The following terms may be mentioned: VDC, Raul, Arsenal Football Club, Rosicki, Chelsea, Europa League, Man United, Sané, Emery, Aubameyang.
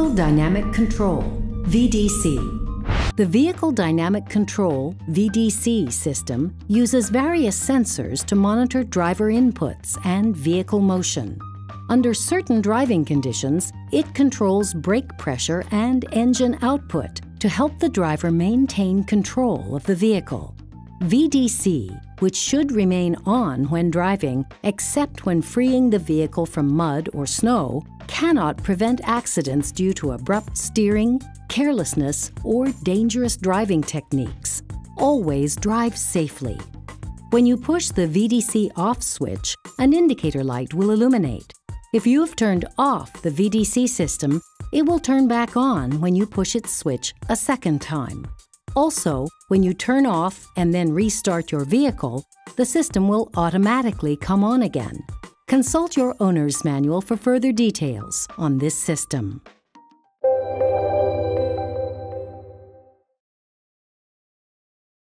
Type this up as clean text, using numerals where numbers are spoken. Vehicle Dynamic Control, VDC. The Vehicle Dynamic Control, VDC system uses various sensors to monitor driver inputs and vehicle motion. Under certain driving conditions, it controls brake pressure and engine output to help the driver maintain control of the vehicle. VDC, which should remain on when driving, except when freeing the vehicle from mud or snow, cannot prevent accidents due to abrupt steering, carelessness, or dangerous driving techniques. Always drive safely. When you push the VDC off switch, an indicator light will illuminate. If you have turned off the VDC system, it will turn back on when you push its switch a second time. Also, when you turn off and then restart your vehicle, the system will automatically come on again. Consult your owner's manual for further details on this system.